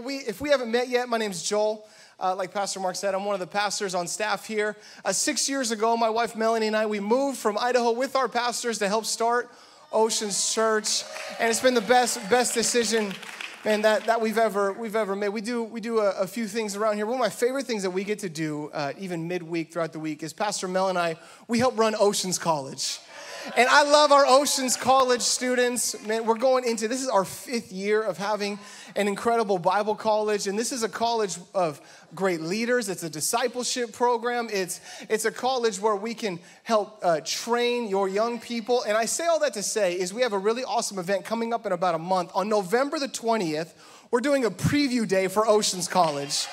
well, if we haven't met yet, my name's Joel. Like Pastor Mark said, I'm one of the pastors on staff here. 6 years ago, my wife Melanie and I, we moved from Idaho with our pastors to help start Oceans Church, and it's been the best decision, man, that we've ever made. We do a few things around here. One of my favorite things that we get to do, even midweek throughout the week, is Pastor Mel and I, we help run Oceans College. And I love our Oceans College students. Man, we're going into, this is our 5th year of having an incredible Bible college. And this is a college of great leaders. It's a discipleship program. It's a college where we can help train your young people. And I say all that to say is we have a really awesome event coming up in about a month. On November the 20th, we're doing a preview day for Oceans College.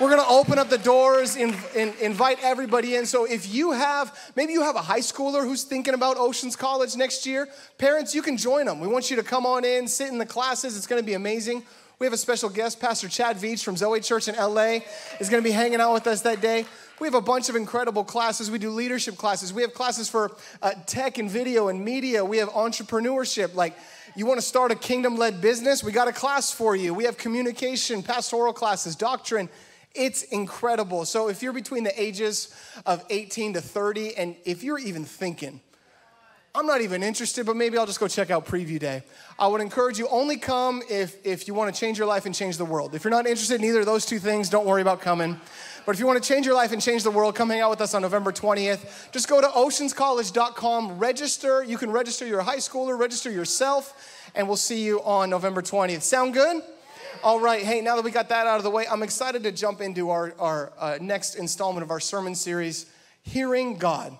We're going to open up the doors and invite everybody in. So if you have, maybe you have a high schooler who's thinking about Oceans College next year, parents, you can join them. We want you to come on in, sit in the classes. It's going to be amazing. We have a special guest, Pastor Chad Veach from Zoe Church in L.A. is going to be hanging out with us that day. We have a bunch of incredible classes. We do leadership classes. We have classes for tech and video and media. We have entrepreneurship, like you want to start a kingdom-led business? We got a class for you. We have communication, pastoral classes, doctrine. It's incredible. So if you're between the ages of 18 to 30, and if you're even thinking, I'm not even interested, but maybe I'll just go check out preview day, I would encourage you, only come if you want to change your life and change the world. If you're not interested in either of those two things, don't worry about coming. But if you want to change your life and change the world, come hang out with us on November 20th. Just go to oceanscollege.com, register. You can register your high schooler, register yourself, and we'll see you on November 20th. Sound good? All right, hey, now that we got that out of the way, I'm excited to jump into our next installment of our sermon series, Hearing God.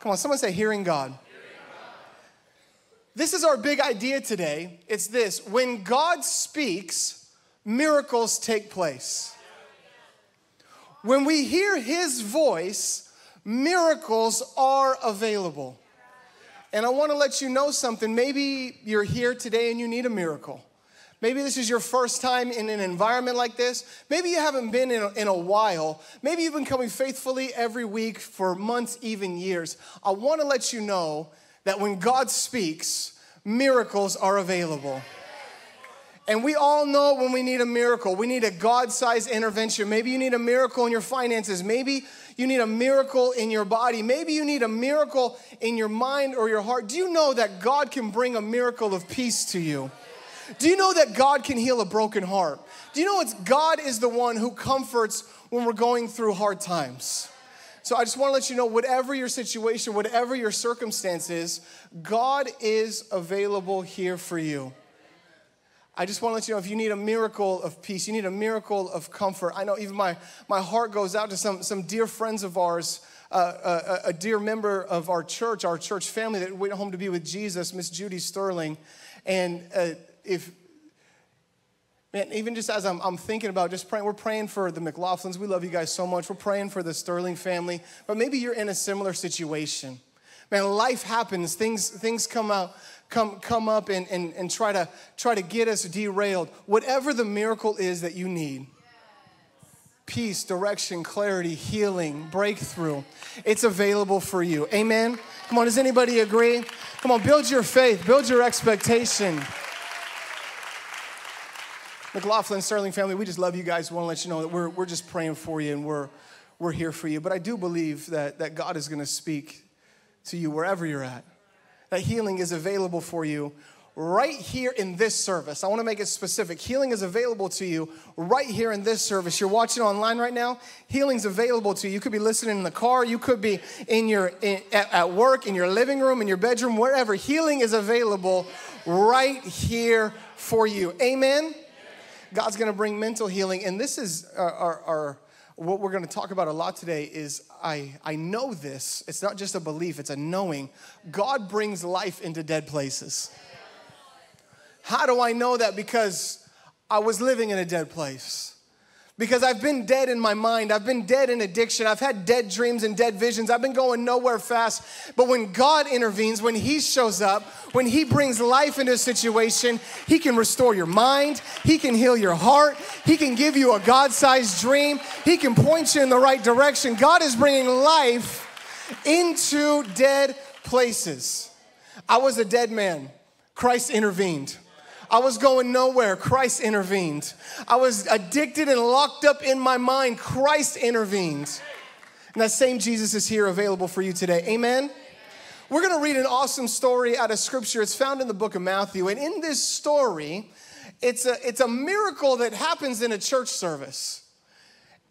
Come on, someone say Hearing God. Hearing God. This is our big idea today. It's this: when God speaks, miracles take place. When we hear his voice, miracles are available. And I want to let you know something. Maybe you're here today and you need a miracle. Maybe this is your first time in an environment like this. Maybe you haven't been in a while. Maybe you've been coming faithfully every week for months, even years. I want to let you know that when God speaks, miracles are available. And we all know when we need a miracle. We need a God-sized intervention. Maybe you need a miracle in your finances. Maybe you need a miracle in your body. Maybe you need a miracle in your mind or your heart. Do you know that God can bring a miracle of peace to you? Do you know that God can heal a broken heart? Do you know it's God is the one who comforts when we're going through hard times? So I just want to let you know, whatever your situation, whatever your circumstances, God is available here for you. I just want to let you know, if you need a miracle of peace, you need a miracle of comfort. I know even my heart goes out to some dear friends of ours, a dear member of our church family that went home to be with Jesus, Miss Judy Sterling, and even just as I'm thinking about just praying, we're praying for the McLaughlins. We love you guys so much. We're praying for the Sterling family. But maybe you're in a similar situation. Man, life happens. Things come up and try to get us derailed. Whatever the miracle is that you need. Peace, direction, clarity, healing, breakthrough. It's available for you. Amen. Come on, does anybody agree? Come on, build your faith, build your expectation. McLaughlin, Sterling family, we just love you guys. We want to let you know that we're just praying for you and we're here for you. But I do believe that God is going to speak to you wherever you're at. That healing is available for you right here in this service. I want to make it specific. Healing is available to you right here in this service. You're watching online right now. Healing's available to you. You could be listening in the car. You could be at work, in your living room, in your bedroom, wherever. Healing is available right here for you. Amen? God's going to bring mental healing, and this is what we're going to talk about a lot today is I know this. It's not just a belief. It's a knowing. God brings life into dead places. How do I know that? Because I was living in a dead place. Because I've been dead in my mind. I've been dead in addiction. I've had dead dreams and dead visions. I've been going nowhere fast. But when God intervenes, when he shows up, when he brings life into a situation, he can restore your mind. He can heal your heart. He can give you a God-sized dream. He can point you in the right direction. God is bringing life into dead places. I was a dead man. Christ intervened. I was going nowhere. Christ intervened. I was addicted and locked up in my mind. Christ intervened. And that same Jesus is here available for you today. Amen? We're going to read an awesome story out of Scripture. It's found in the book of Matthew. And in this story, it's a miracle that happens in a church service.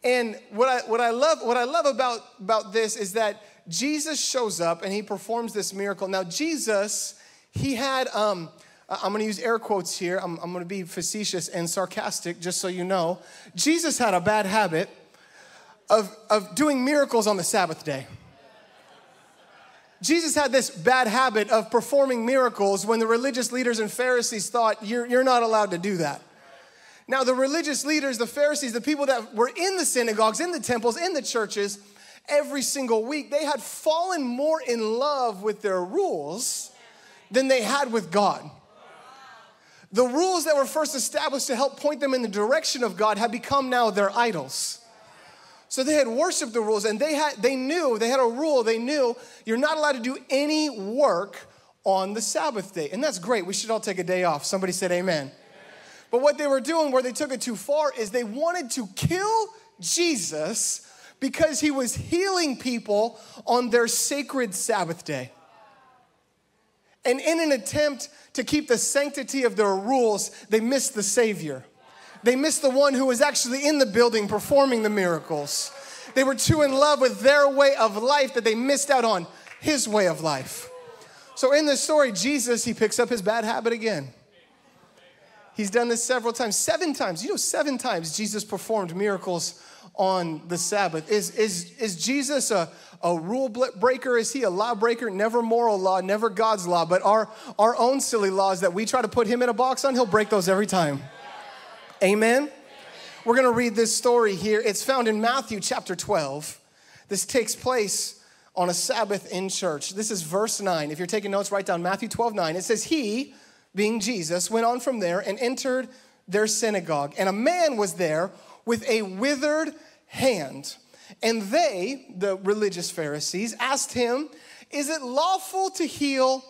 And what I love about this is that Jesus shows up and he performs this miracle. Now, Jesus, he had, I'm going to use air quotes here. I'm going to be facetious and sarcastic, just so you know. Jesus had a bad habit of doing miracles on the Sabbath day. Jesus had this bad habit of performing miracles when the religious leaders and Pharisees thought, you're not allowed to do that. Now, the religious leaders, the Pharisees, the people that were in the synagogues, in the temples, in the churches, every single week, they had fallen more in love with their rules than they had with God. The rules that were first established to help point them in the direction of God had become now their idols. So they had worshiped the rules, and they had a rule, you're not allowed to do any work on the Sabbath day. And that's great. We should all take a day off. Somebody said amen. But what they were doing, where they took it too far, is they wanted to kill Jesus because he was healing people on their sacred Sabbath day. And in an attempt to keep the sanctity of their rules, they missed the Savior. They missed the one who was actually in the building performing the miracles. They were too in love with their way of life that they missed out on his way of life. So in this story, Jesus, he picks up his bad habit again. He's done this several times, 7 times. You know, 7 times Jesus performed miracles on the Sabbath. Is Jesus a rule breaker? Is he a law breaker? Never moral law, never God's law, but our own silly laws that we try to put him in a box on, he'll break those every time. Amen? We're going to read this story here. It's found in Matthew chapter 12. This takes place on a Sabbath in church. This is verse 9. If you're taking notes, write down Matthew 12:9. It says, he, being Jesus, went on from there and entered their synagogue. And a man was there with a withered hand. And they, the religious Pharisees, asked him, is it lawful to heal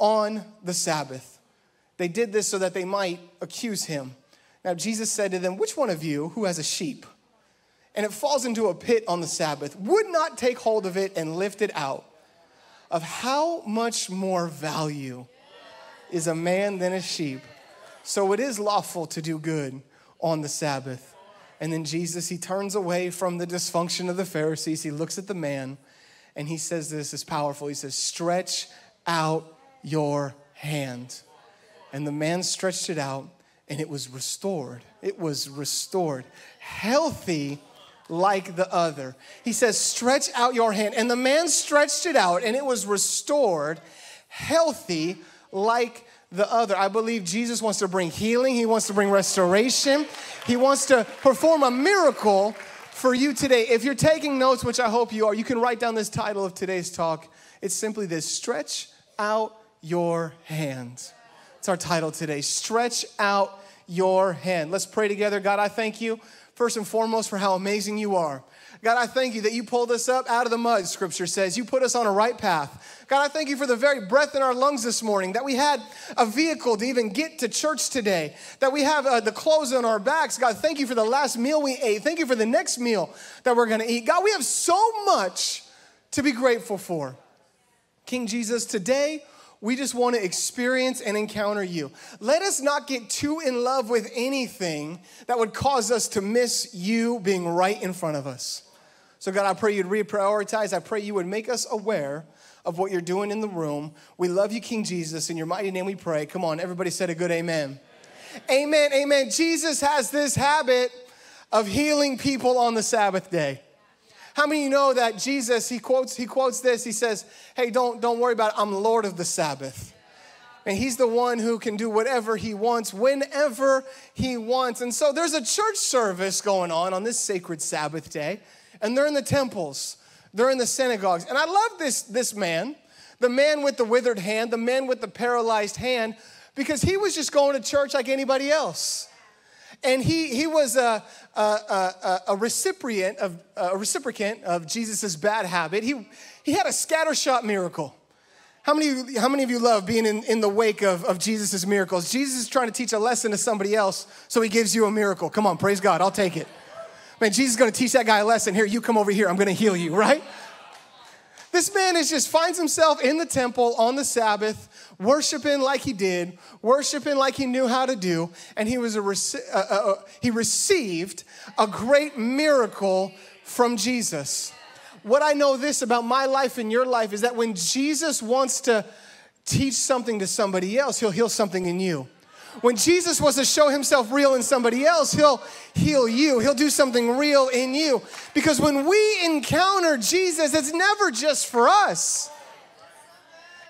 on the Sabbath? They did this so that they might accuse him. Now Jesus said to them, which one of you who has a sheep and it falls into a pit on the Sabbath would not take hold of it and lift it out? Of how much more value is a man than a sheep? So it is lawful to do good on the Sabbath. And then Jesus, he turns away from the dysfunction of the Pharisees. He looks at the man and he says, this is powerful. He says, stretch out your hand. And the man stretched it out and it was restored. It was restored. Healthy like the other. He says, stretch out your hand. And the man stretched it out and it was restored. Healthy like the other. I believe Jesus wants to bring healing. He wants to bring restoration. He wants to perform a miracle for you today. If you're taking notes, which I hope you are, you can write down this title of today's talk. It's simply this, stretch out your hand. It's our title today, stretch out your hand. Let's pray together. God, I thank you first and foremost for how amazing you are. God, I thank you that you pulled us up out of the mud, Scripture says. You put us on a right path. God, I thank you for the very breath in our lungs this morning, that we had a vehicle to even get to church today, that we have the clothes on our backs. God, thank you for the last meal we ate. Thank you for the next meal that we're going to eat. God, we have so much to be grateful for. King Jesus, today we just want to experience and encounter you. Let us not get too in love with anything that would cause us to miss you being right in front of us. So God, I pray you'd reprioritize. I pray you would make us aware of what you're doing in the room. We love you, King Jesus. In your mighty name we pray. Come on, everybody said a good amen. Amen, amen. Amen. Jesus has this habit of healing people on the Sabbath day. How many of you know that Jesus, he quotes this. He says, hey, don't worry about it. I'm Lord of the Sabbath. And he's the one who can do whatever he wants, whenever he wants. And so there's a church service going on this sacred Sabbath day. And they're in the temples. They're in the synagogues. And I love this man, the man with the withered hand, the man with the paralyzed hand, because he was just going to church like anybody else. And he was a recipient of Jesus' bad habit. He had a scattershot miracle. How many of you love being in the wake of Jesus' miracles? Jesus is trying to teach a lesson to somebody else, so he gives you a miracle. Come on, praise God, I'll take it. Man, Jesus is gonna teach that guy a lesson. Here, you come over here, I'm gonna heal you, right? This man is just finds himself in the temple on the Sabbath, worshiping like he did, worshiping like he knew how to do, and he received a great miracle from Jesus. What I know this about my life and your life is that when Jesus wants to teach something to somebody else, he'll heal something in you. When Jesus wants to show himself real in somebody else, he'll heal you. He'll do something real in you. Because when we encounter Jesus, it's never just for us.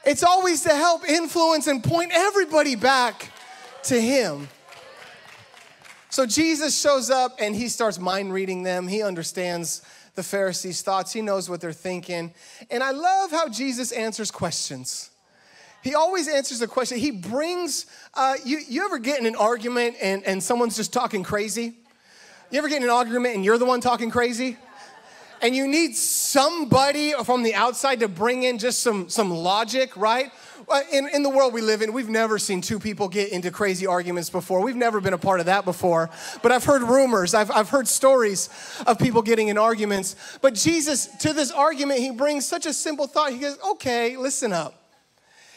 It's always to help influence and point everybody back to him. So Jesus shows up and he starts mind reading them. He understands the Pharisees' thoughts. He knows what they're thinking. And I love how Jesus answers questions. He always answers the question. He brings, you ever get in an argument and someone's just talking crazy? You ever get in an argument and you're the one talking crazy? And you need somebody from the outside to bring in just some logic, right? In the world we live in, we've never seen two people get into crazy arguments before. We've never been a part of that before. But I've heard rumors. I've heard stories of people getting in arguments. But Jesus, to this argument, he brings such a simple thought. He goes, okay, listen up.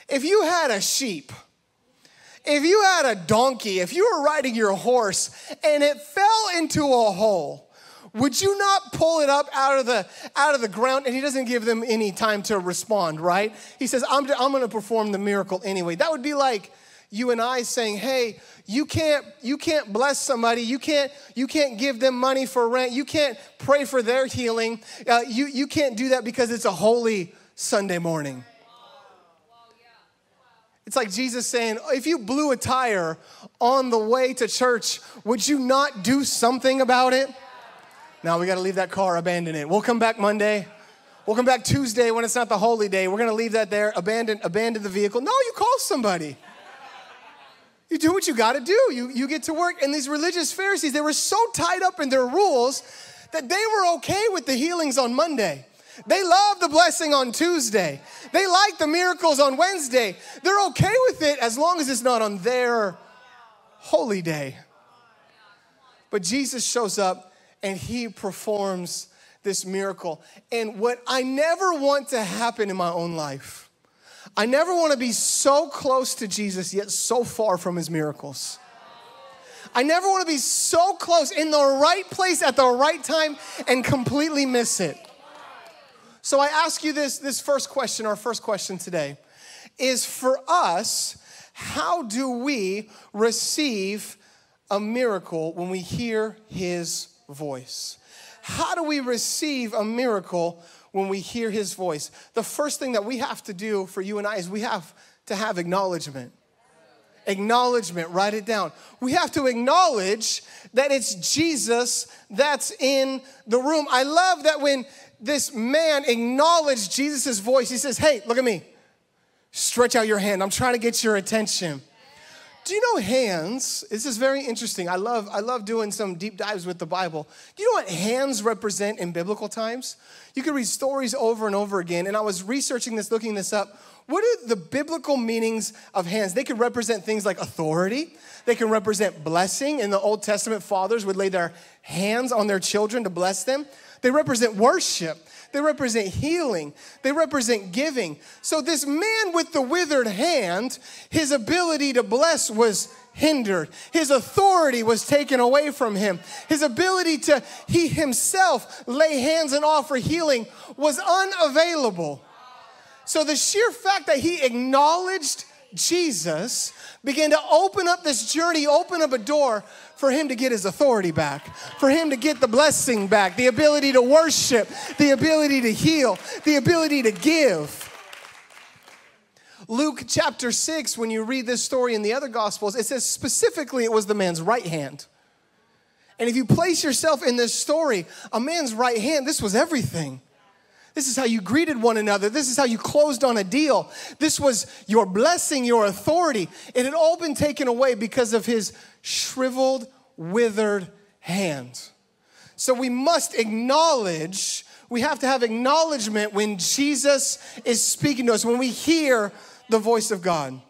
If you had a sheep, if you had a donkey, if you were riding your horse and it fell into a hole, would you not pull it up out of the ground? And he doesn't give them any time to respond, right? He says, I'm going to perform the miracle anyway. That would be like you and I saying, hey, you can't bless somebody. You can't give them money for rent. You can't pray for their healing. You can't do that because it's a holy Sunday morning. It's like Jesus saying, if you blew a tire on the way to church, would you not do something about it? Now we got to leave that car, abandon it. We'll come back Monday. We'll come back Tuesday when it's not the holy day. We're going to leave that there, abandon the vehicle. No, you call somebody. You do what you got to do. You get to work. And these religious Pharisees, they were so tied up in their rules that they were okay with the healings on Monday. They love the blessing on Tuesday. They like the miracles on Wednesday. They're okay with it as long as it's not on their holy day. But Jesus shows up and he performs this miracle. And what I never want to happen in my own life, I never want to be so close to Jesus yet so far from his miracles. I never want to be so close in the right place at the right time and completely miss it. So I ask you this first question, our first question today, is for us, how do we receive a miracle when we hear his voice? How do we receive a miracle when we hear his voice? The first thing that we have to do for you and I is we have to have acknowledgement. Acknowledgement, write it down. We have to acknowledge that it's Jesus that's in the room. I love that when this man acknowledged Jesus' voice, he says, hey, look at me. Stretch out your hand. I'm trying to get your attention. Do you know hands? This is very interesting. I love doing some deep dives with the Bible. Do you know what hands represent in biblical times? You can read stories over and over again, and I was researching this, looking this up. What are the biblical meanings of hands? They could represent things like authority. They can represent blessing. In the Old Testament, fathers would lay their hands on their children to bless them. They represent worship. They represent healing. They represent giving. So this man with the withered hand, his ability to bless was hindered. His authority was taken away from him. His ability to, he himself, lay hands and offer healing was unavailable. So the sheer fact that he acknowledged Jesus began to open up this journey, open up a door for him to get his authority back, for him to get the blessing back, the ability to worship, the ability to heal, the ability to give. Luke chapter 6, when you read this story in the other Gospels, it says specifically it was the man's right hand. And if you place yourself in this story, a man's right hand, this was everything. This is how you greeted one another. This is how you closed on a deal. This was your blessing, your authority. It had all been taken away because of his shriveled, withered hand. So we must acknowledge, we have to have acknowledgement when Jesus is speaking to us, when we hear the voice of God.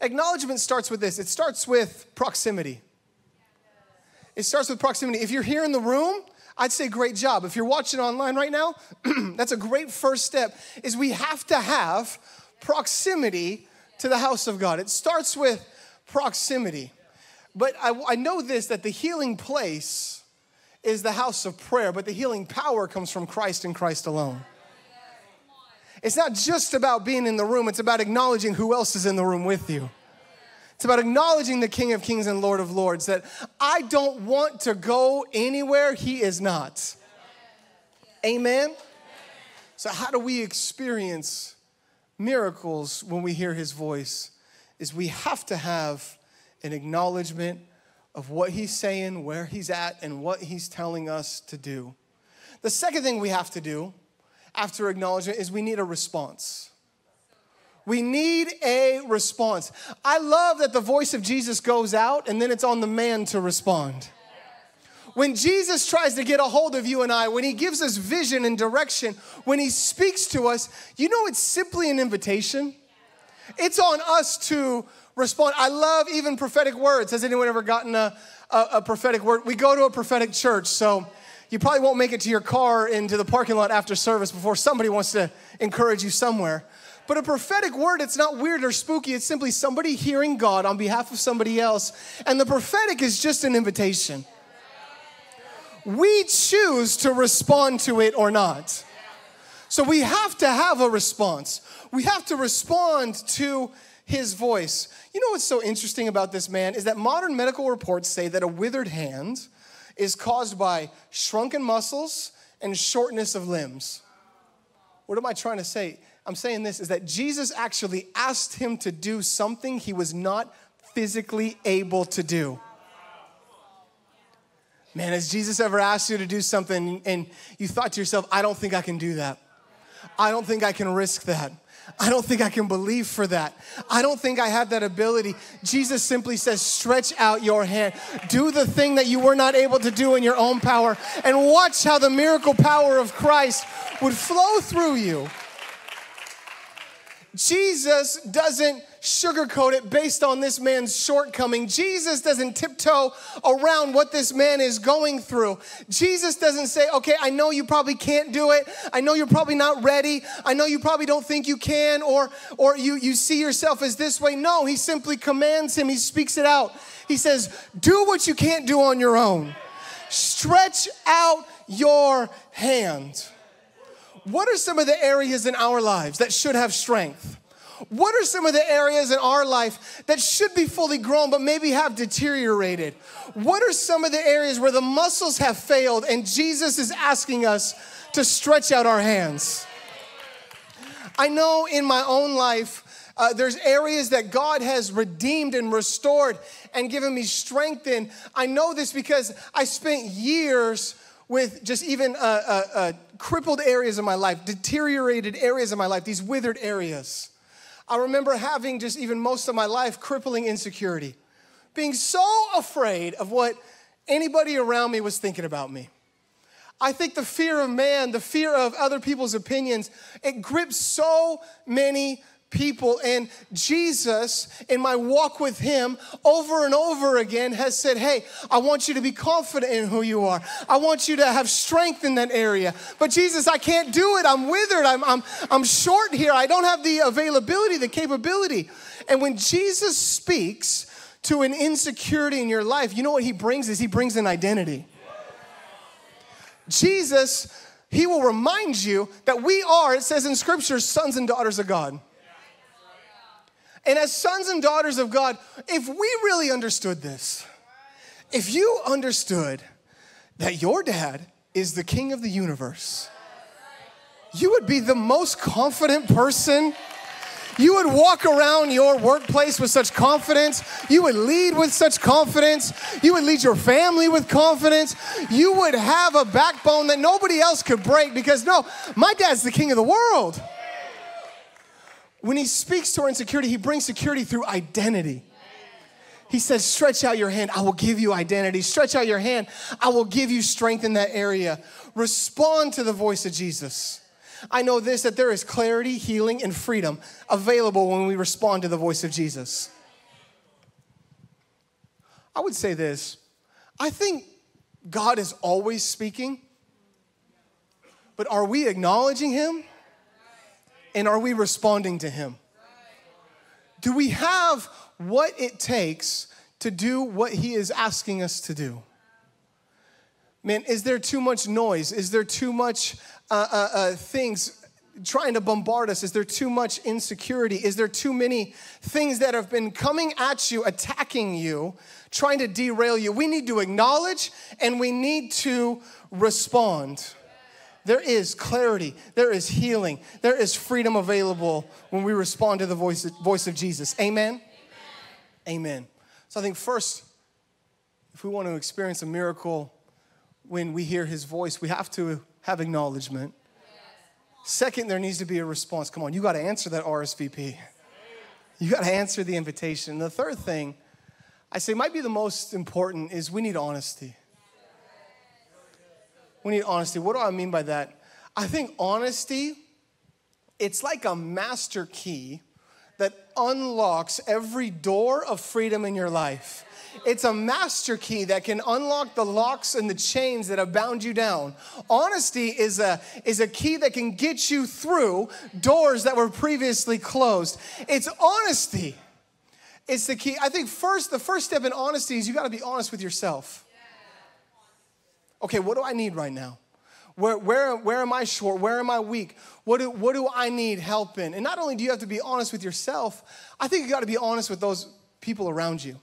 Acknowledgement starts with this. It starts with proximity. It starts with proximity. If you're here in the room, I'd say great job. If you're watching online right now, that's a great first step, is we have to have proximity to the house of God. It starts with proximity. But I know this, that the healing place is the house of prayer, but the healing power comes from Christ and Christ alone. It's not just about being in the room. It's about acknowledging who else is in the room with you. It's about acknowledging the King of Kings and Lord of Lords, that I don't want to go anywhere he is not. Amen? So how do we experience miracles when we hear his voice? Is we have to have an acknowledgement of what he's saying, where he's at, and what he's telling us to do. The second thing we have to do after acknowledgement is we need a response. We need a response. I love that the voice of Jesus goes out and then it's on the man to respond. When Jesus tries to get a hold of you and I, when he gives us vision and direction, when he speaks to us, you know it's simply an invitation. It's on us to respond. I love even prophetic words. Has anyone ever gotten a prophetic word? We go to a prophetic church, so you probably won't make it to your car into the parking lot after service before somebody wants to encourage you somewhere. But a prophetic word, it's not weird or spooky. It's simply somebody hearing God on behalf of somebody else. And the prophetic is just an invitation. We choose to respond to it or not. So we have to have a response. We have to respond to his voice. You know what's so interesting about this man is that modern medical reports say that a withered hand is caused by shrunken muscles and shortness of limbs. What am I trying to say? I'm saying this is that Jesus actually asked him to do something he was not physically able to do. Man, has Jesus ever asked you to do something and you thought to yourself, I don't think I can do that. I don't think I can risk that. I don't think I can believe for that. I don't think I have that ability. Jesus simply says, stretch out your hand. Do the thing that you were not able to do in your own power and watch how the miracle power of Christ would flow through you. Jesus doesn't sugarcoat it based on this man's shortcoming. Jesus doesn't tiptoe around what this man is going through. Jesus doesn't say, okay, I know you probably can't do it. I know you're probably not ready. I know you probably don't think you can, or you see yourself as this way. No, he simply commands him. He speaks it out. He says, do what you can't do on your own. Stretch out your hand. What are some of the areas in our lives that should have strength? What are some of the areas in our life that should be fully grown but maybe have deteriorated? What are some of the areas where the muscles have failed and Jesus is asking us to stretch out our hands? I know in my own life, there's areas that God has redeemed and restored and given me strength in. I know this because I spent years with just even crippled areas of my life, deteriorated areas of my life, these withered areas. I remember having just even most of my life crippling insecurity, being so afraid of what anybody around me was thinking about me. I think the fear of man, the fear of other people's opinions, it grips so many people. And Jesus, in my walk with him, over and over again has said, hey, I want you to be confident in who you are. I want you to have strength in that area. But Jesus, I can't do it. I'm withered. I'm short here. I don't have the availability, the capability. And when Jesus speaks to an insecurity in your life, you know what he brings is he brings an identity. Jesus, he will remind you that we are, it says in Scripture, sons and daughters of God. And as sons and daughters of God, if we really understood this, if you understood that your dad is the king of the universe, you would be the most confident person. You would walk around your workplace with such confidence. You would lead with such confidence. You would lead your family with confidence. You would have a backbone that nobody else could break because, no, my dad's the king of the world. When he speaks to our insecurity, he brings security through identity. He says, stretch out your hand. I will give you identity. Stretch out your hand. I will give you strength in that area. Respond to the voice of Jesus. I know this, that there is clarity, healing, and freedom available when we respond to the voice of Jesus. I would say this. I think God is always speaking, but are we acknowledging him? And are we responding to him? Do we have what it takes to do what he is asking us to do? Man, is there too much noise? Is there too much things trying to bombard us? Is there too much insecurity? Is there too many things that have been coming at you, attacking you, trying to derail you? We need to acknowledge and we need to respond. There is clarity. There is healing. There is freedom available when we respond to the voice of Jesus. Amen? Amen. So I think first, if we want to experience a miracle when we hear his voice, we have to have acknowledgement. Second, there needs to be a response. Come on, you got to answer that RSVP. You got to answer the invitation. The third thing I say might be the most important is we need honesty. We need honesty. What do I mean by that? I think honesty, it's like a master key that unlocks every door of freedom in your life. It's a master key that can unlock the locks and the chains that have bound you down. Honesty is a key that can get you through doors that were previously closed. It's honesty. It's the key. I think first, the first step in honesty is you got to be honest with yourself. Okay, what do I need right now? Where am I short? Where am I weak? What do I need help in? And not only do you have to be honest with yourself, I think you got to be honest with those people around you.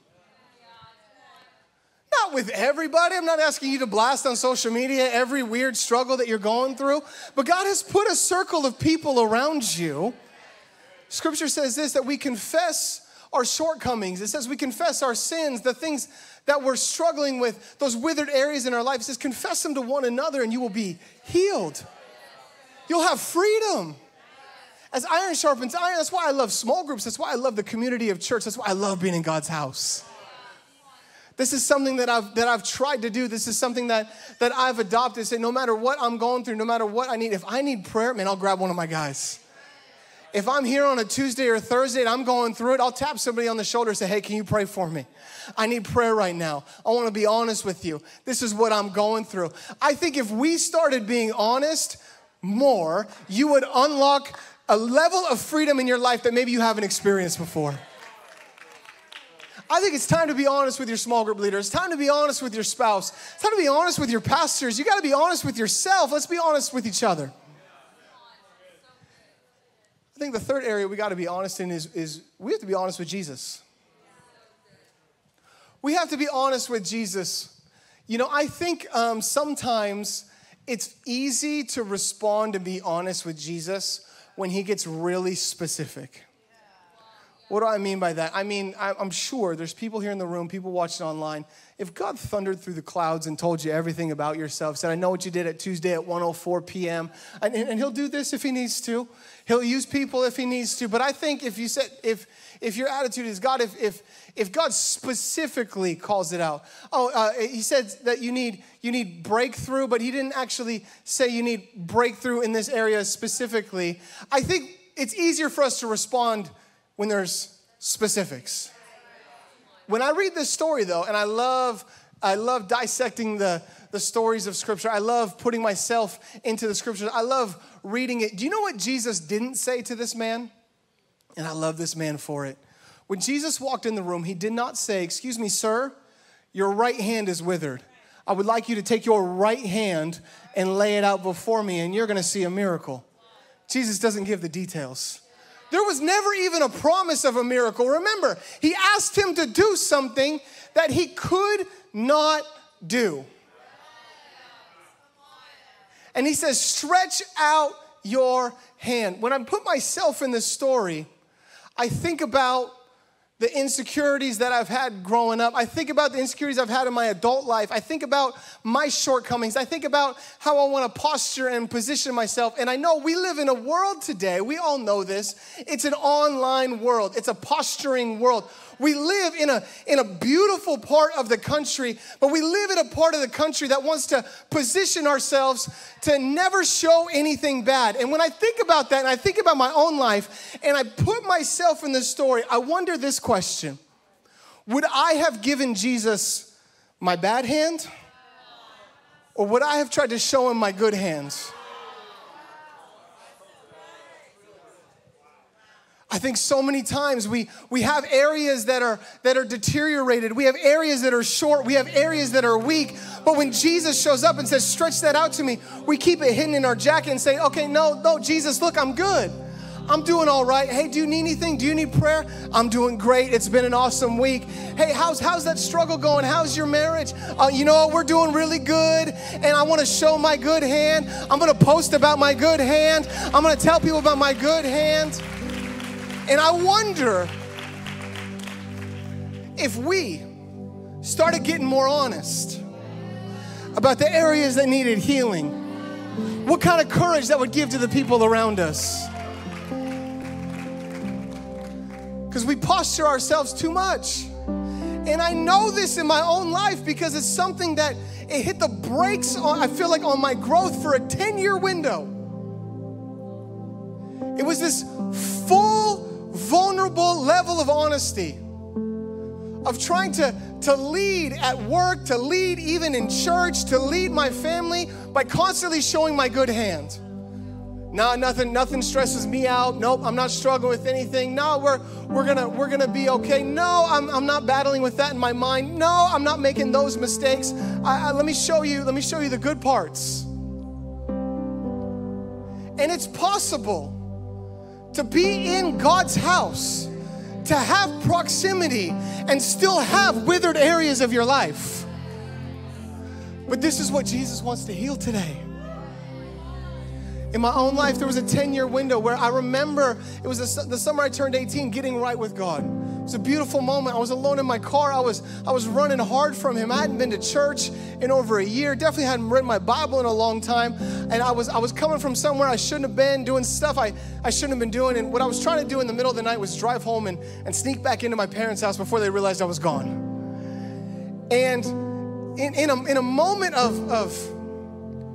Not with everybody. I'm not asking you to blast on social media every weird struggle that you're going through. But God has put a circle of people around you. Scripture says this, that we confess our shortcomings. It says we confess our sins, the things that we're struggling with, those withered areas in our life. It says confess them to one another and you will be healed. You'll have freedom. As iron sharpens iron, that's why I love small groups. That's why I love the community of church. That's why I love being in God's house. This is something that I've tried to do. This is something that I've adopted. Say, no matter what I'm going through, no matter what I need, if I need prayer, man, I'll grab one of my guys. If I'm here on a Tuesday or Thursday and I'm going through it, I'll tap somebody on the shoulder and say, hey, can you pray for me? I need prayer right now. I want to be honest with you. This is what I'm going through. I think if we started being honest more, you would unlock a level of freedom in your life that maybe you haven't experienced before. I think it's time to be honest with your small group leader. It's time to be honest with your spouse. It's time to be honest with your pastors. You got to be honest with yourself. Let's be honest with each other. I think the third area we got to be honest in is we have to be honest with Jesus. We have to be honest with Jesus. You know, I think sometimes it's easy to respond and be honest with Jesus when he gets really specific. What do I mean by that? I mean, I'm sure there's people here in the room, people watching online. If God thundered through the clouds and told you everything about yourself, said, I know what you did at Tuesday at 1:04 p.m., and he'll do this if he needs to. He'll use people if he needs to. But I think if you said, if your attitude is, God, if God specifically calls it out, he said that you need breakthrough, but he didn't actually say you need breakthrough in this area specifically. I think it's easier for us to respond when there's specifics. When I read this story, though, and I love dissecting the stories of Scripture. I love putting myself into the Scriptures. I love reading it. Do you know what Jesus didn't say to this man? And I love this man for it. When Jesus walked in the room, he did not say, excuse me, sir, your right hand is withered. I would like you to take your right hand and lay it out before me, and you're going to see a miracle. Jesus doesn't give the details. There was never even a promise of a miracle. Remember, he asked him to do something that he could not do. And he says, stretch out your hand. When I put myself in this story, I think about the insecurities that I've had growing up. I think about the insecurities I've had in my adult life. I think about my shortcomings. I think about how I want to posture and position myself. And I know we live in a world today, we all know this, it's an online world. It's a posturing world. We live in a beautiful part of the country, but we live in a part of the country that wants to position ourselves to never show anything bad. And when I think about that, and I think about my own life, and I put myself in this story, I wonder this question. Would I have given Jesus my bad hand? Or would I have tried to show him my good hands? I think so many times we have areas that are deteriorated. We have areas that are short. We have areas that are weak. But when Jesus shows up and says, stretch that out to me, we keep it hidden in our jacket and say, okay, no, Jesus, look, I'm good. I'm doing all right. Hey, do you need anything? Do you need prayer? I'm doing great. It's been an awesome week. Hey, how's that struggle going? How's your marriage? You know, we're doing really good, and I want to show my good hand. I'm going to post about my good hand. I'm going to tell people about my good hand. And I wonder if we started getting more honest about the areas that needed healing, what kind of courage that would give to the people around us. Because we posture ourselves too much. And I know this in my own life because it's something that it hit the brakes on, I feel like, on my growth for a 10-year window. It was this full, vulnerable level of honesty of trying to lead at work, to lead even in church, to lead my family by constantly showing my good hand. No, nothing stresses me out. Nope, I'm not struggling with anything. No, we're gonna be okay. No, I'm not battling with that in my mind. No, I'm not making those mistakes. Let me show you the good parts. And it's possible to be in God's house, to have proximity, and still have withered areas of your life. But this is what Jesus wants to heal today. In my own life, there was a 10-year window where I remember, it was the summer I turned 18, getting right with God. It was a beautiful moment. I was alone in my car. I was running hard from him. I hadn't been to church in over a year. Definitely hadn't read my Bible in a long time. And I was coming from somewhere I shouldn't have been, doing stuff I shouldn't have been doing. And what I was trying to do in the middle of the night was drive home and sneak back into my parents' house before they realized I was gone. And in a moment of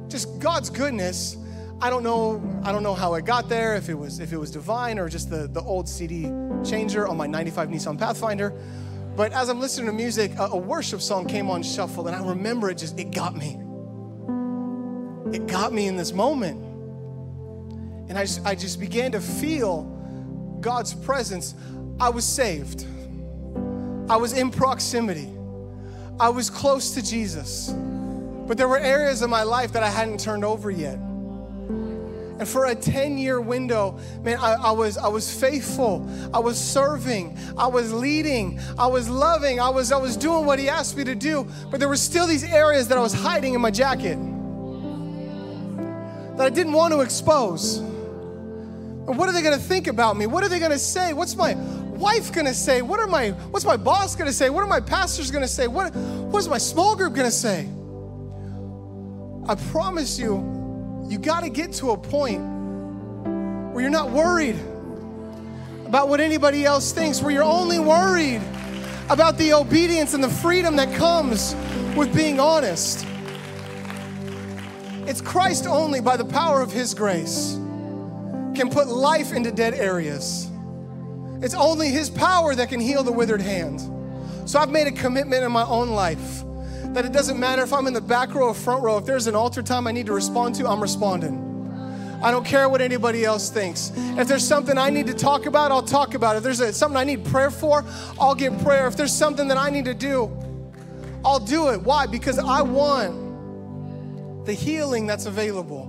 just God's goodness, I don't know how I got there, if it was divine or just the old CD changer on my 95 Nissan Pathfinder. But as I'm listening to music, a worship song came on shuffle, and I remember it got me. It got me in this moment. And I just began to feel God's presence. I was saved. I was in proximity. I was close to Jesus. But there were areas of my life that I hadn't turned over yet. And for a 10-year window, man, I was faithful. I was serving. I was leading. I was loving. I was doing what he asked me to do. But there were still these areas that I was hiding in my jacket that I didn't want to expose. And what are they going to think about me? What are they going to say? What's my wife going to say? What's my boss going to say? What are my pastors going to say? What's my small group going to say? I promise you, you got to get to a point where you're not worried about what anybody else thinks, where you're only worried about the obedience and the freedom that comes with being honest. It's Christ only, by the power of his grace, can put life into dead areas. It's only his power that can heal the withered hand. So I've made a commitment in my own life that it doesn't matter if I'm in the back row or front row. If there's an altar time I need to respond to, I'm responding. I don't care what anybody else thinks. If there's something I need to talk about, I'll talk about it. If there's something I need prayer for, I'll get prayer. If there's something that I need to do, I'll do it. Why? Because I want the healing that's available.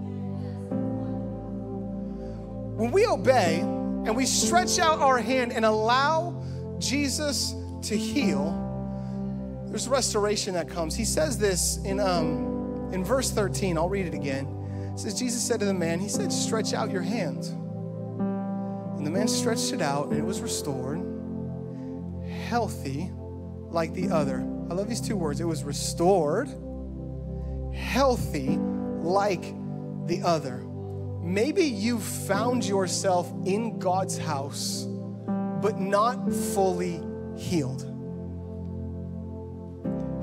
When we obey and we stretch out our hand and allow Jesus to heal, there's restoration that comes. He says this in verse 13. I'll read it again. It says, Jesus said to the man, he said, stretch out your hand. And the man stretched it out, and it was restored, healthy like the other. I love these two words. It was restored, healthy like the other. Maybe you found yourself in God's house, but not fully healed.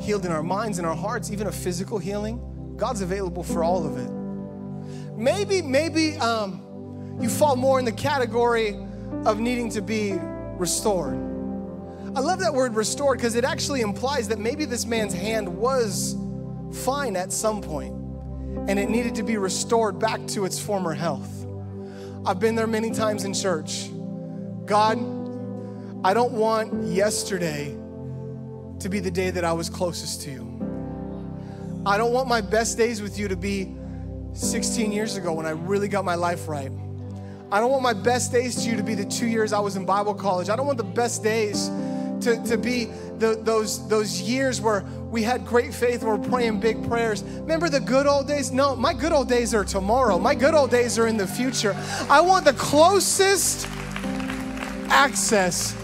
Healed in our minds, in our hearts, even a physical healing. God's available for all of it. Maybe you fall more in the category of needing to be restored. I love that word restored because it actually implies that maybe this man's hand was fine at some point and it needed to be restored back to its former health. I've been there many times in church. God, I don't want yesterday to be the day that I was closest to you. I don't want my best days with you to be 16 years ago when I really got my life right. I don't want my best days to you to be the 2 years I was in Bible college. I don't want the best days to be those years where we had great faith, we're praying big prayers. Remember the good old days? No, my good old days are tomorrow. My good old days are in the future. I want the closest access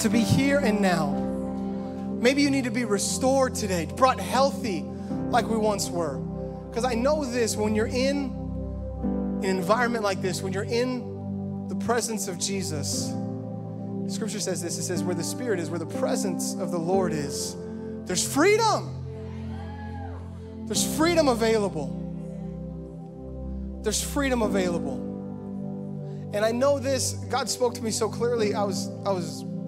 to be here and now. Maybe you need to be restored today, brought healthy like we once were. Because I know this, when you're in an environment like this, when you're in the presence of Jesus, Scripture says this, it says where the Spirit is, where the presence of the Lord is, there's freedom. There's freedom available. There's freedom available. And I know this, God spoke to me so clearly. I was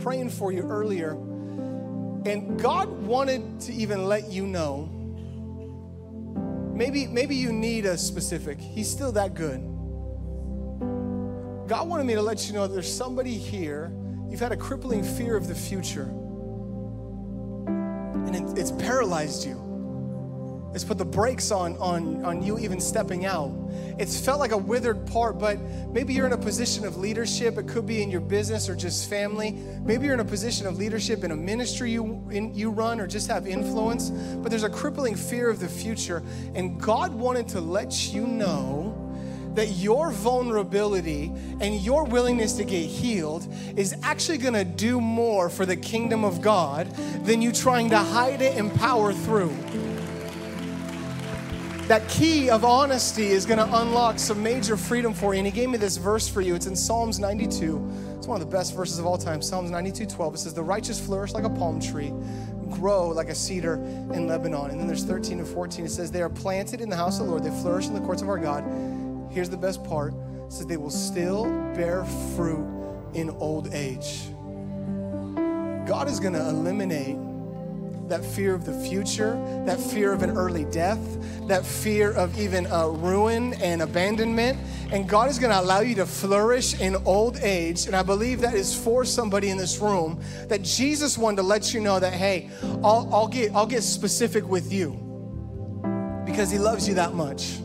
praying for you earlier, and God wanted to even let you know, maybe you need a specific. He's still that good. God wanted me to let you know that there's somebody here, you've had a crippling fear of the future. And it's paralyzed you. It's put the brakes on you even stepping out. It's felt like a withered part, but maybe you're in a position of leadership. It could be in your business or just family. Maybe you're in a position of leadership in a ministry you run or just have influence. But there's a crippling fear of the future. And God wanted to let you know that your vulnerability and your willingness to get healed is actually gonna do more for the kingdom of God than you trying to hide it and power through. That key of honesty is gonna unlock some major freedom for you. And he gave me this verse for you. It's in Psalms 92. It's one of the best verses of all time. Psalms 92:12. It says, the righteous flourish like a palm tree, grow like a cedar in Lebanon. And then there's 13 and 14. It says, they are planted in the house of the Lord. They flourish in the courts of our God. Here's the best part. It says they will still bear fruit in old age. God is going to eliminate that fear of the future, that fear of an early death, that fear of even ruin and abandonment. And God is going to allow you to flourish in old age. And I believe that is for somebody in this room, that Jesus wanted to let you know that, hey, I'll get specific with you because he loves you that much.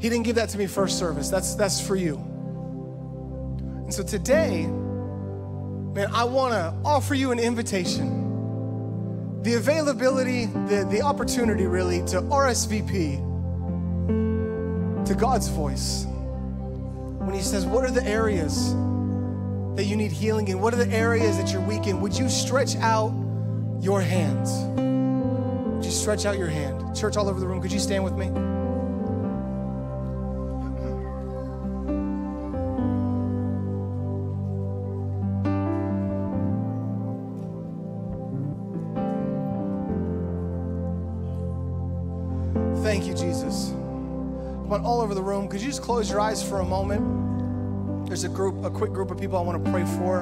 He didn't give that to me first service. That's for you. And so today, man, I want to offer you an invitation. The availability, the opportunity really to RSVP to God's voice. When he says, what are the areas that you need healing in? What are the areas that you're weak in? Would you stretch out your hands? Would you stretch out your hand? Church all over the room, could you stand with me? Thank you, Jesus. But all over the room, could you just close your eyes for a moment? There's a quick group of people I want to pray for,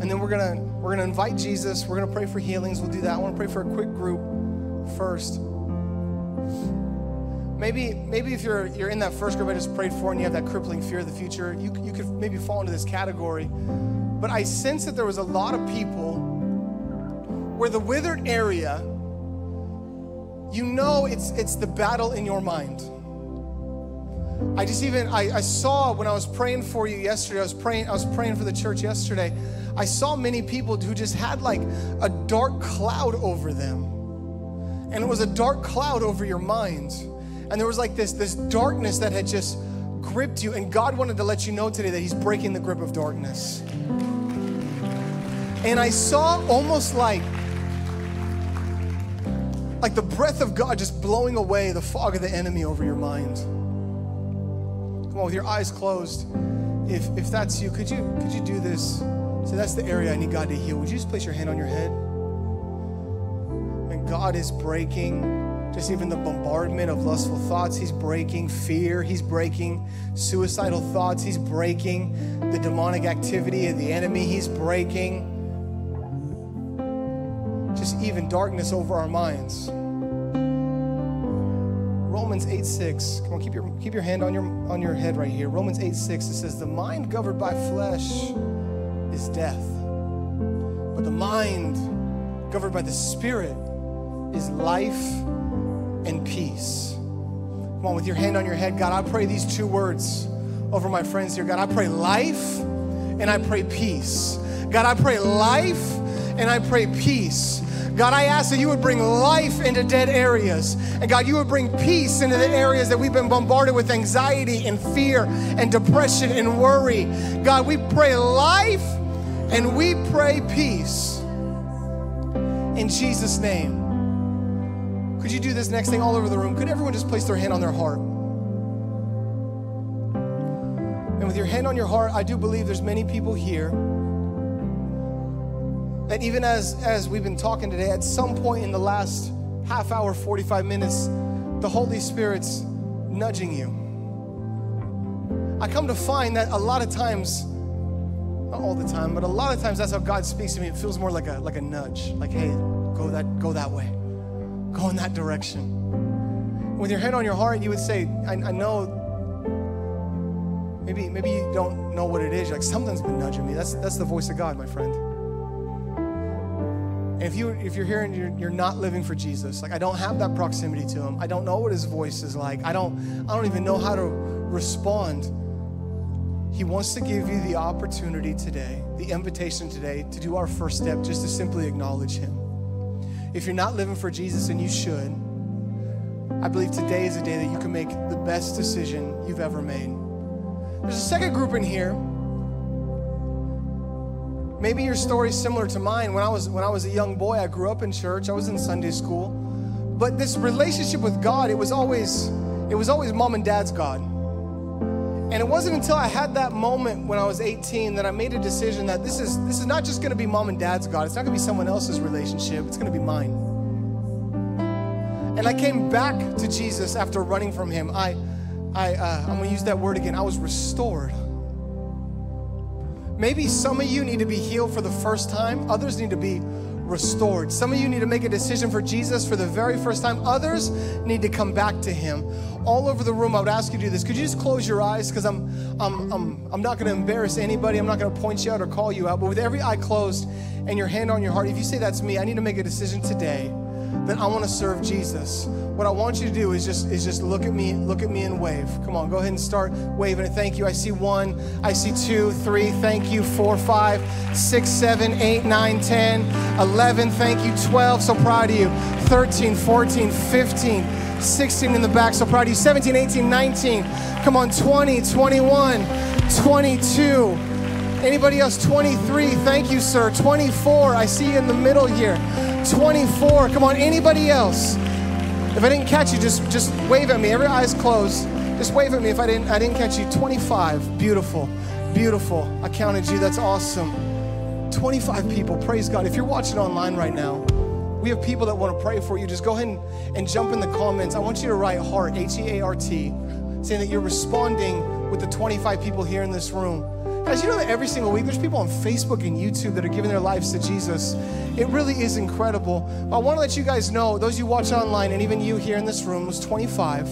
and then we're gonna invite Jesus. We're gonna pray for healings. We'll do that. I want to pray for a quick group first. Maybe if you're in that first group I just prayed for, and you have that crippling fear of the future, you could maybe fall into this category. But I sense that there was a lot of people where the withered area, you know, it's the battle in your mind. I saw when I was praying for you yesterday, I was praying for the church yesterday, I saw many people who just had like a dark cloud over them. And it was a dark cloud over your mind. And there was like this darkness that had just gripped you. And God wanted to let you know today that he's breaking the grip of darkness. And I saw almost like the breath of God just blowing away the fog of the enemy over your mind. Come on, with your eyes closed, if that's you, could you do this So that's the area I need God to heal. Would you just place your hand on your head? And God is breaking just even the bombardment of lustful thoughts. He's breaking fear. He's breaking suicidal thoughts. He's breaking the demonic activity of the enemy. He's breaking just even darkness over our minds. Romans 8:6. Come on, keep your hand on your head right here. Romans 8:6. It says, "The mind governed by flesh is death, but the mind governed by the Spirit is life and peace." Come on, with your hand on your head, God, I pray these two words over my friends here. God, I pray life and I pray peace. God, I pray life and I pray peace. God, I ask that you would bring life into dead areas. And God, you would bring peace into the areas that we've been bombarded with anxiety and fear and depression and worry. God, we pray life and we pray peace. In Jesus' name. Could you do this next thing all over the room? Could everyone just place their hand on their heart? And with your hand on your heart, I do believe there's many people here that even as we've been talking today, at some point in the last half hour, 45 minutes, the Holy Spirit's nudging you. I come to find that a lot of times, not all the time, but a lot of times that's how God speaks to me. It feels more like a nudge, like, hey, go that way, go in that direction. With your hand on your heart, you would say, I know, maybe you don't know what it is. You're like, something's been nudging me. That's the voice of God, my friend. If you're here and you're not living for Jesus, like, I don't have that proximity to him. I don't know what his voice is like. I don't even know how to respond. He wants to give you the opportunity today, the invitation today, to do our first step, just to simply acknowledge him. If you're not living for Jesus, and you should, I believe today is a day that you can make the best decision you've ever made. There's a second group in here. Maybe your story is similar to mine. When I was a young boy, I grew up in church. I was in Sunday school. But this relationship with God, it was always mom and dad's God. And it wasn't until I had that moment when I was 18 that I made a decision that this is not just gonna be mom and dad's God. It's not gonna be someone else's relationship. It's gonna be mine. And I came back to Jesus after running from him. I'm gonna use that word again. I was restored. Maybe some of you need to be healed for the first time. Others need to be restored. Some of you need to make a decision for Jesus for the very first time. Others need to come back to him. All over the room, I would ask you to do this. Could you just close your eyes? Because I'm not going to embarrass anybody. I'm not going to point you out or call you out. But with every eye closed and your hand on your heart, if you say, that's me, I need to make a decision today that I want to serve Jesus. What I want you to do is just look at me and wave. Come on, go ahead and start waving. Thank you. I see 1, I see 2, 3, thank you, 4, 5, 6, 7, 8, 9, 10, 11, thank you, 12, so proud of you, 13, 14, 15, 16 in the back, so proud of you, 17, 18, 19, come on, 20, 21, 22, anybody else, 23, thank you, sir, 24, I see you in the middle here, 24, come on, anybody else? If I didn't catch you, just wave at me. Every eye's closed. Just wave at me if I didn't catch you. 25. Beautiful. Beautiful. I counted you. That's awesome. 25 people. Praise God. If you're watching online right now, we have people that want to pray for you. Just go ahead and jump in the comments. I want you to write heart, H-E-A-R-T, saying that you're responding with the 25 people here in this room. Guys, you know that every single week there's people on Facebook and YouTube that are giving their lives to Jesus. It really is incredible. But I want to let you guys know, those you watch online and even you here in this room, was 25,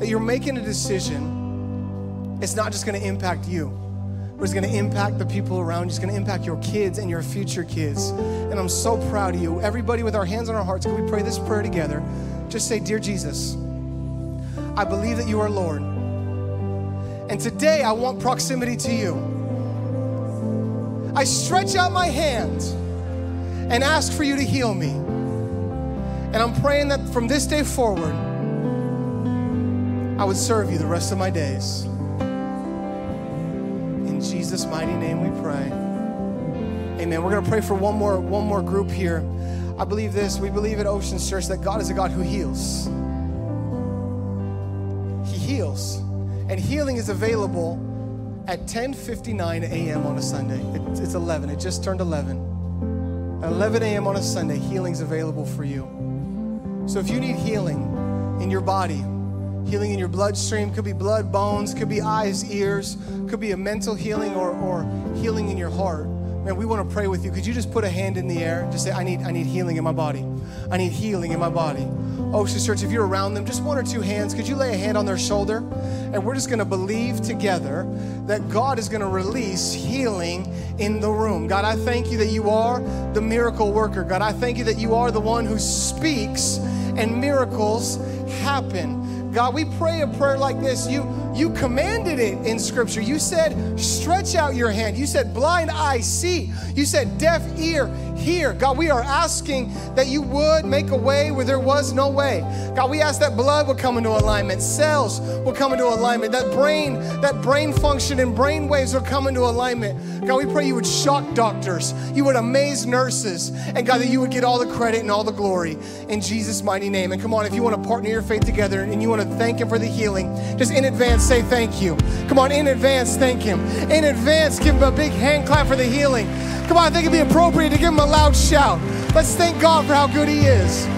that you're making a decision. It's not just going to impact you, but it's going to impact the people around you. It's going to impact your kids and your future kids. And I'm so proud of you. Everybody, with our hands on our hearts, can we pray this prayer together? Just say, dear Jesus, I believe that you are Lord. And today I want proximity to you. I stretch out my hand and ask for you to heal me. And I'm praying that from this day forward, I would serve you the rest of my days. In Jesus' mighty name we pray. Amen. We're going to pray for one more group here. I believe this. We believe at Oceans Church that God is a God who heals. He heals. And healing is available at 10:59 a.m. on a Sunday. It's 11. It just turned 11. At 11 a.m. on a Sunday, healing's available for you. So if you need healing in your body, healing in your bloodstream, could be blood, bones, could be eyes, ears, could be a mental healing or healing in your heart. Man, we want to pray with you. Could you just put a hand in the air? Just say, I need healing in my body. I need healing in my body. Oceans Church, if you're around them, just one or two hands. Could you lay a hand on their shoulder? And we're just going to believe together that God is going to release healing in the room. God, I thank you that you are the miracle worker. God, I thank you that you are the one who speaks and miracles happen. God, we pray a prayer like this. You commanded it in Scripture. You said, stretch out your hand. You said, blind eye, see. You said, deaf ear, hear. God, we are asking that you would make a way where there was no way. God, we ask that blood would come into alignment. Cells will come into alignment. That brain function and brain waves will come into alignment. God, we pray you would shock doctors. You would amaze nurses. And God, that you would get all the credit and all the glory in Jesus' mighty name. And come on, if you want to partner your faith together and you want to thank him for the healing, just in advance say thank you. Come on, in advance thank him. In advance give him a big hand clap for the healing. Come on, I think it'd be appropriate to give him a loud shout. Let's thank God for how good he is.